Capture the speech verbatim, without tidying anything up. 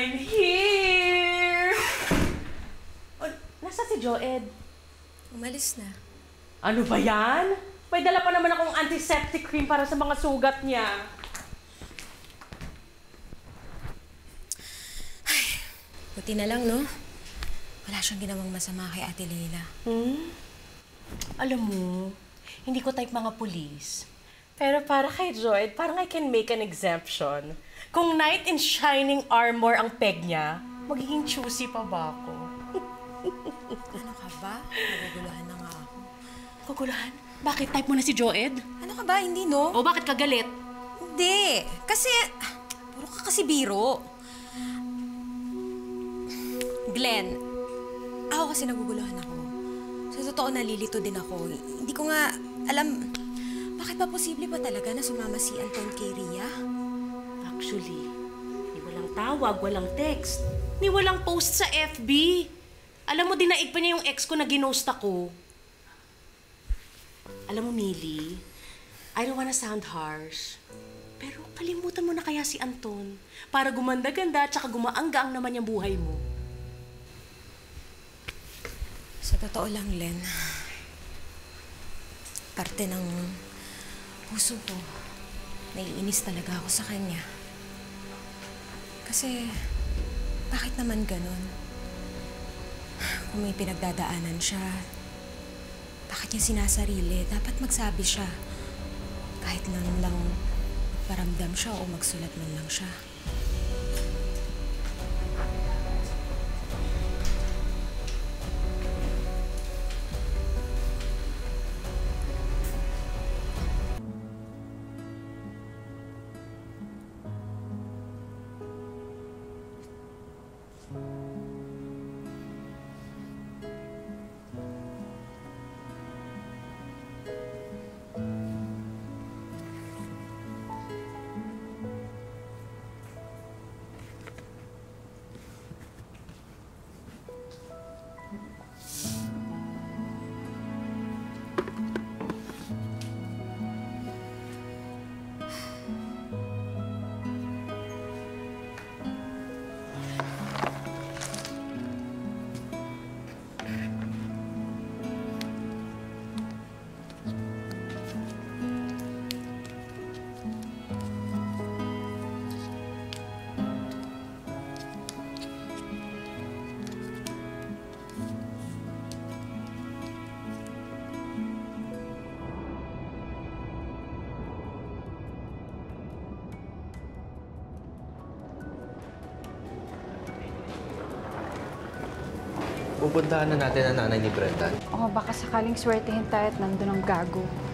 I'm here! Oh, nasa si Joed? Umalis na. Ano ba yan? May dala pa naman akong antiseptic cream para sa mga sugat niya. Ay, buti na lang, no? Wala siyang ginawang masama kay Ate Leila. Hmm? Alam mo, hindi ko type mga pulis. Pero para kay Joed, parang I can make an exemption. Kung knight in shining armor ang peg niya, magiging choosy pa ba ako? Ano ka ba? Naguguluhan na nga ako. Naguguluhan? Bakit? Type mo na si Joed? Ano ka ba? Hindi, no? O bakit ka galit? Hindi. Kasi... Puro ka kasi biro. Glenn, ako kasi naguguluhan ako. Sa totoo, nalilito din ako. Hindi ko nga alam... Bakit ba posible ba talaga na sumama si Anton kay Rhea? Actually, ni walang tawag, walang text, ni walang post sa F B. Alam mo, dinaig pa niya yung ex ko na ginost ako. Alam mo, Millie, I don't wanna sound harsh, pero kalimutan mo na kaya si Anton para gumanda-ganda at saka gumaanggaang naman yung buhay mo. Sa totoo lang, Len, parte ng... puso ko, naiinis talaga ako sa kanya. Kasi, bakit naman ganun? Kung may pinagdadaanan siya, bakit niya sinasarili? Dapat magsabi siya. Kahit lang lang magparamdam siya o magsulat man lang siya. Pupuntahan na natin ang nanay ni Brenda. Oo, baka sakaling swertehin tayo at nandun ang gago.